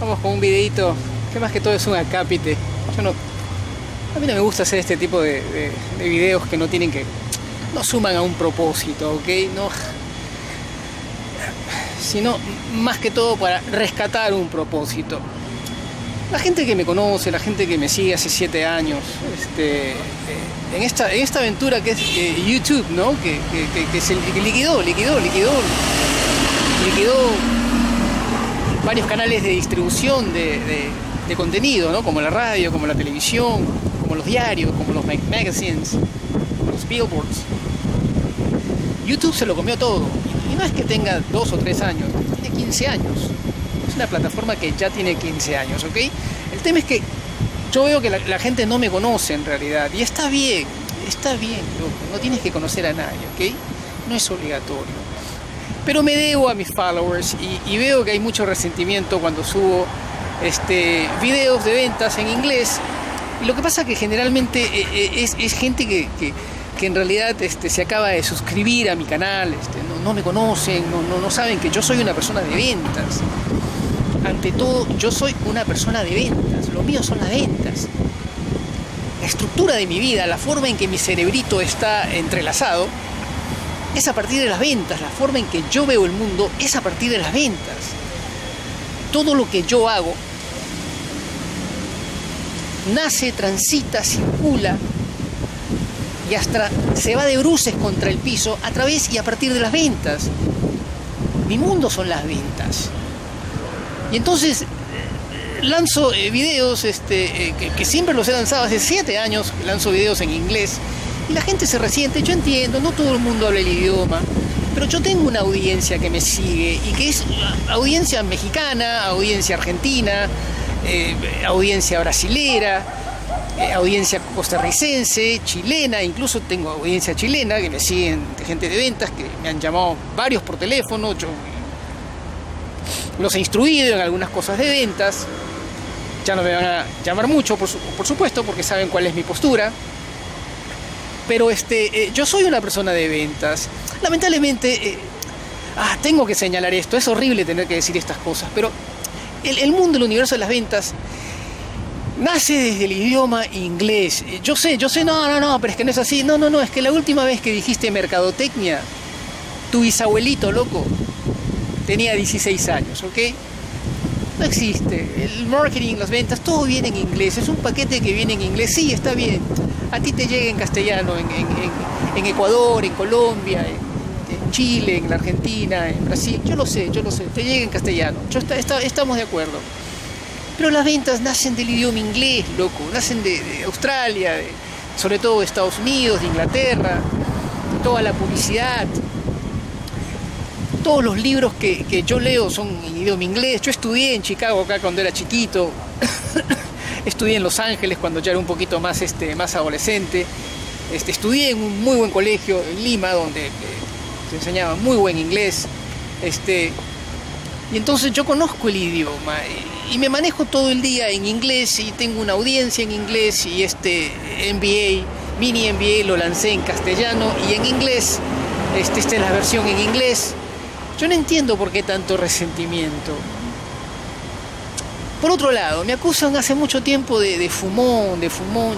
Vamos con un videito que más que todo es un acápite. A mí no me gusta hacer este tipo de videos que no tienen que... no suman a un propósito, ¿ok? No, sino más que todo para rescatar un propósito. La gente que me conoce, la gente que me sigue hace 7 años, en esta aventura que es YouTube, ¿no? Que se liquidó varios canales de distribución de contenido, ¿no? Como la radio, como la televisión, como los diarios, como los magazines, los billboards. YouTube se lo comió todo. Y no es que tenga 2 o 3 años, tiene 15 años. Es una plataforma que ya tiene 15 años, ¿ok? El tema es que yo veo que la gente no me conoce en realidad. Y está bien, loco. No tienes que conocer a nadie, ¿ok? No es obligatorio. Pero me debo a mis followers y veo que hay mucho resentimiento cuando subo videos de ventas en inglés. Y lo que pasa es que generalmente es gente que en realidad se acaba de suscribir a mi canal, no me conocen, no saben que yo soy una persona de ventas. Ante todo, yo soy una persona de ventas, lo mío son las ventas. La estructura de mi vida, la forma en que mi cerebrito está entrelazado, es a partir de las ventas. La forma en que yo veo el mundo es a partir de las ventas. Todo lo que yo hago nace, transita, circula y hasta se va de bruces contra el piso a través y a partir de las ventas. Mi mundo son las ventas. Y entonces lanzo videos que siempre los he lanzado hace 7 años, lanzo videos en inglés y la gente se resiente. Yo entiendo, no todo el mundo habla el idioma, pero yo tengo una audiencia que me sigue y que es audiencia mexicana, audiencia argentina, audiencia brasilera, audiencia costarricense, chilena. Incluso tengo audiencia chilena que me siguen, gente de ventas que me han llamado varios por teléfono. Yo los he instruido en algunas cosas de ventas. Ya no me van a llamar mucho, por supuesto, porque saben cuál es mi postura. Pero yo soy una persona de ventas. Lamentablemente, tengo que señalar esto. Es horrible tener que decir estas cosas, pero el mundo, el universo de las ventas nace desde el idioma inglés. Yo sé, no, pero es que no es así. No, es que la última vez que dijiste mercadotecnia, tu bisabuelito, loco, tenía 16 años, ¿ok? No existe. El marketing, las ventas, todo viene en inglés. Es un paquete que viene en inglés. Sí, está bien. A ti te llega en castellano, en Ecuador, en Colombia, en Chile, en la Argentina, en Brasil. Yo lo sé. Te llega en castellano. Estamos de acuerdo. Pero las ventas nacen del idioma inglés, loco. Nacen de Australia, sobre todo de Estados Unidos, de Inglaterra, de toda la publicidad. Todos los libros que yo leo son en idioma inglés. Yo estudié en Chicago acá cuando era chiquito. Estudié en Los Ángeles cuando ya era un poquito más, más adolescente. Estudié en un muy buen colegio en Lima, donde se enseñaba muy buen inglés. Y entonces yo conozco el idioma. Y me manejo todo el día en inglés y tengo una audiencia en inglés. Y este MBA, mini MBA, lo lancé en castellano y en inglés. Esta es la versión en inglés. Yo no entiendo por qué tanto resentimiento. Por otro lado, me acusan hace mucho tiempo de fumón.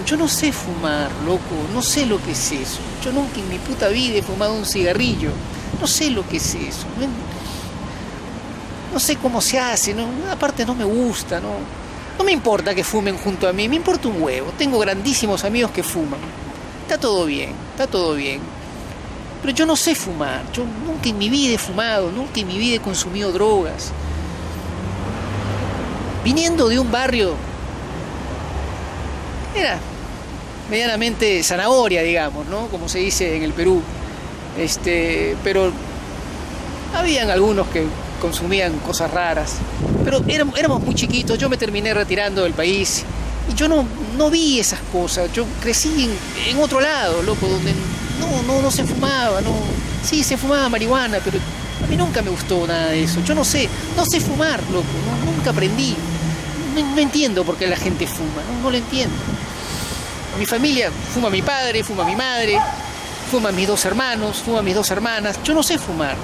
Yo no sé fumar, loco. No sé lo que es eso. Yo nunca en mi puta vida he fumado un cigarrillo. No sé lo que es eso. No sé cómo se hace, ¿no? Aparte no me gusta, no me importa que fumen junto a mí, me importa un huevo. Tengo grandísimos amigos que fuman. Está todo bien. Pero yo no sé fumar, yo nunca en mi vida he fumado, nunca en mi vida he consumido drogas. Viniendo de un barrio, era medianamente zanahoria, digamos, ¿no? Como se dice en el Perú. Pero habían algunos que consumían cosas raras, pero éramos muy chiquitos. Yo me terminé retirando del país y yo no vi esas cosas. Yo crecí en otro lado, loco, donde no se fumaba. No, sí se fumaba marihuana, pero a mí nunca me gustó nada de eso. Yo no sé fumar, loco. Nunca aprendí. No entiendo por qué la gente fuma, no lo entiendo. Mi familia fuma, mi padre fuma, mi madre fuma, mis 2 hermanos fuma, mis 2 hermanas. Yo no sé fumar.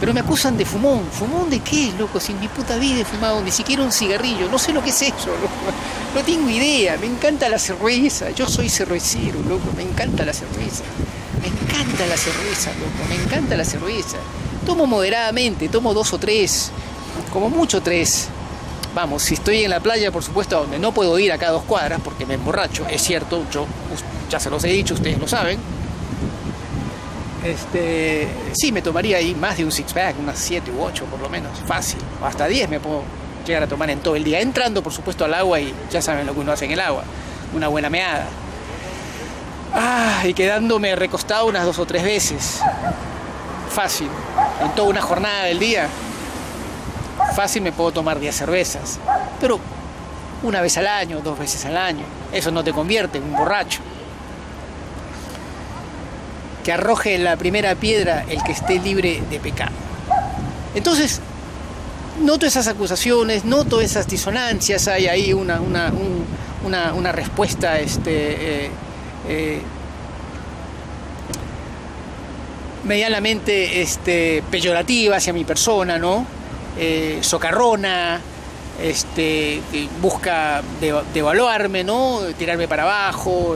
Pero me acusan de fumón. ¿Fumón de qué, loco? Si en mi puta vida he fumado ni siquiera un cigarrillo. No sé lo que es eso, loco. No tengo idea. Me encanta la cerveza. Yo soy cervecero, loco. Me encanta la cerveza. Me encanta la cerveza, loco. Me encanta la cerveza. Tomo moderadamente. Tomo 2 o 3. Como mucho 3. Vamos, si estoy en la playa, por supuesto, donde no puedo ir acá a 2 cuadras porque me emborracho. Es cierto, yo ya se los he dicho, ustedes lo saben. Sí, me tomaría ahí más de un 6-pack, unas 7 u 8 por lo menos, fácil. Hasta 10 me puedo llegar a tomar en todo el día. Entrando, por supuesto, al agua, y ya saben lo que uno hace en el agua. Una buena meada. Ah, y quedándome recostado unas 2 o 3 veces. Fácil. En toda una jornada del día, fácil me puedo tomar 10 cervezas. Pero una vez al año, 2 veces al año. Eso no te convierte en un borracho. Que arroje la primera piedra el que esté libre de pecado. Entonces, noto esas acusaciones, noto esas disonancias, hay ahí una respuesta medianamente peyorativa hacia mi persona, ¿no? Socarrona, que busca devaluarme, ¿no? Tirarme para abajo,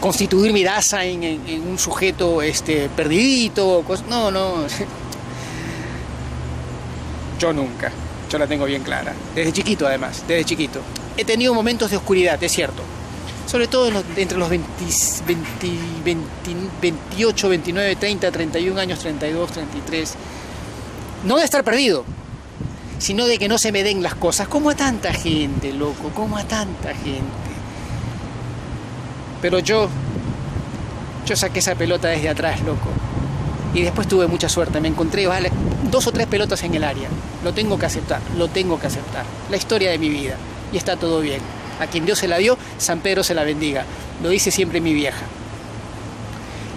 constituir mi Daza en un sujeto perdidito. No, no. Yo nunca. Yo la tengo bien clara. Desde chiquito, además. Desde chiquito. He tenido momentos de oscuridad, es cierto. Sobre todo entre los 28, 29, 30, 31 años, 32, 33. No de estar perdido, sino de que no se me den las cosas. Como a tanta gente, loco. Como a tanta gente. Pero yo saqué esa pelota desde atrás, loco. Y después tuve mucha suerte. Me encontré 2 o 3 pelotas en el área. Lo tengo que aceptar, lo tengo que aceptar. La historia de mi vida. Y está todo bien. A quien Dios se la dio, San Pedro se la bendiga. Lo dice siempre mi vieja.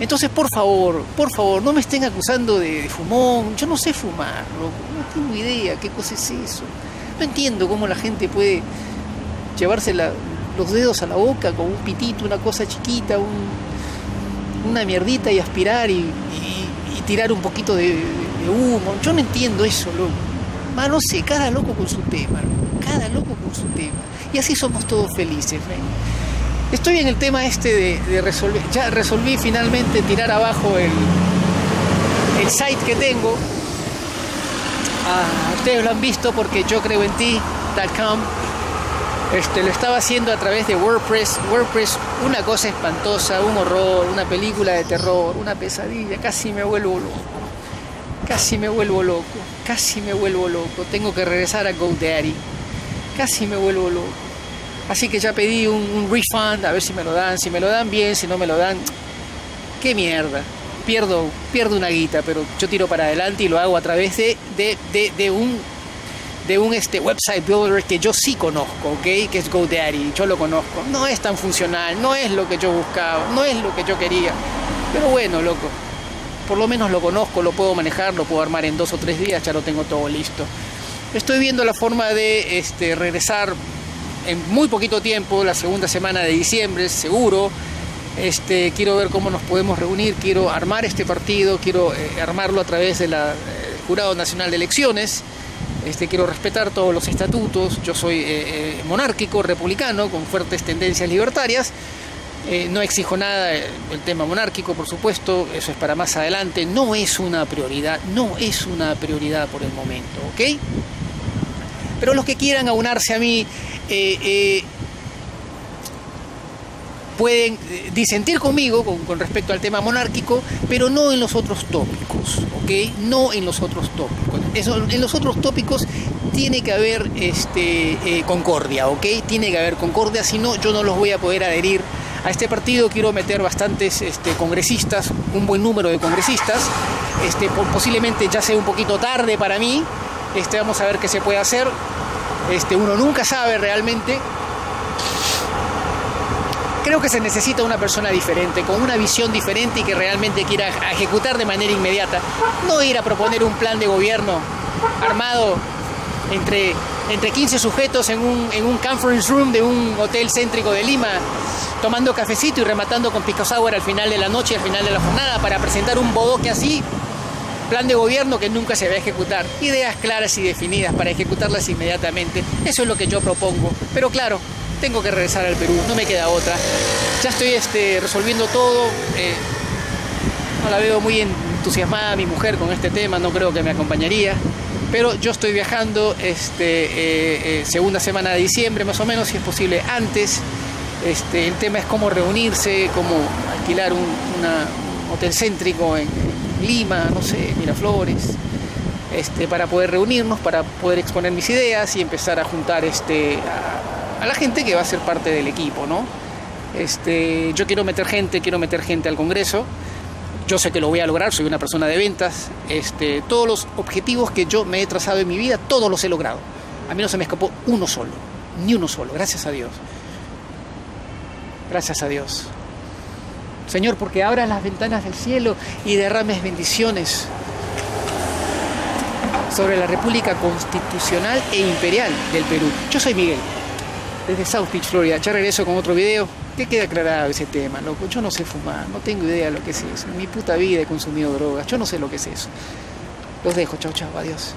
Entonces, por favor, no me estén acusando de fumón. Yo no sé fumar, loco. No tengo idea qué cosa es eso. No entiendo cómo la gente puede llevársela los dedos a la boca con un pitito, una cosa chiquita, una mierdita, y aspirar y tirar un poquito de humo. Yo no entiendo eso, loco. Man, no sé, cada loco con su tema, loco. Cada loco con su tema. Y así somos todos felices, ¿ven? Estoy en el tema de resolver. Ya resolví finalmente tirar abajo el site que tengo. Ah, ustedes lo han visto porque yo creo en ti.com. Lo estaba haciendo a través de WordPress. WordPress, una cosa espantosa, un horror, una película de terror, una pesadilla. Casi me vuelvo loco. Casi me vuelvo loco. Casi me vuelvo loco. Tengo que regresar a GoDaddy. Casi me vuelvo loco. Así que ya pedí un refund, a ver si me lo dan. Si me lo dan, bien. Si no me lo dan, qué mierda. Pierdo una guita, pero yo tiro para adelante y lo hago a través de un website builder que yo sí conozco, ¿ok? Que es GoDaddy, yo lo conozco. No es tan funcional, no es lo que yo buscaba, no es lo que yo quería. Pero bueno, loco, por lo menos lo conozco, lo puedo manejar, lo puedo armar en 2 o 3 días, ya lo tengo todo listo. Estoy viendo la forma de regresar en muy poquito tiempo, la segunda semana de diciembre, seguro. Quiero ver cómo nos podemos reunir, quiero armar este partido, quiero armarlo a través del Jurado Nacional de Elecciones. Quiero respetar todos los estatutos. Yo soy monárquico, republicano, con fuertes tendencias libertarias. No exijo nada el tema monárquico, por supuesto. Eso es para más adelante. No es una prioridad. No es una prioridad por el momento, ¿ok? Pero los que quieran aunarse a mí pueden disentir conmigo con respecto al tema monárquico, pero no en los otros tópicos, ¿ok? No en los otros tópicos. En los otros tópicos tiene que haber concordia, ¿ok? Tiene que haber concordia, si no, yo no los voy a poder adherir a este partido. Quiero meter bastantes congresistas, un buen número de congresistas. Posiblemente ya sea un poquito tarde para mí. Vamos a ver qué se puede hacer. Uno nunca sabe realmente. Creo que se necesita una persona diferente, con una visión diferente y que realmente quiera ejecutar de manera inmediata. No ir a proponer un plan de gobierno armado entre 15 sujetos en un conference room de un hotel céntrico de Lima, tomando cafecito y rematando con pisco sour al final de la noche, al final de la jornada, para presentar un bodoque así plan de gobierno que nunca se va a ejecutar, ideas claras y definidas para ejecutarlas inmediatamente. Eso es lo que yo propongo, pero claro, tengo que regresar al Perú, no me queda otra. Ya estoy resolviendo todo, no la veo muy entusiasmada mi mujer con este tema, no creo que me acompañaría, pero yo estoy viajando segunda semana de diciembre más o menos, si es posible antes. El tema es cómo reunirse, cómo alquilar un hotel céntrico en Lima, no sé, Miraflores, para poder reunirnos, para poder exponer mis ideas y empezar a juntar a la gente que va a ser parte del equipo, ¿no? Yo quiero meter gente al Congreso. Yo sé que lo voy a lograr, soy una persona de ventas. Todos los objetivos que yo me he trazado en mi vida, todos los he logrado. A mí no se me escapó uno solo, ni uno solo, gracias a Dios. Gracias a Dios. Señor, porque abras las ventanas del cielo y derrames bendiciones sobre la República Constitucional e Imperial del Perú. Yo soy Miguel, desde South Beach, Florida. Ya regreso con otro video. ¿Qué queda aclarado ese tema, loco? Yo no sé fumar, no tengo idea de lo que es eso. En mi puta vida he consumido drogas, yo no sé lo que es eso. Los dejo, chau, chau, adiós.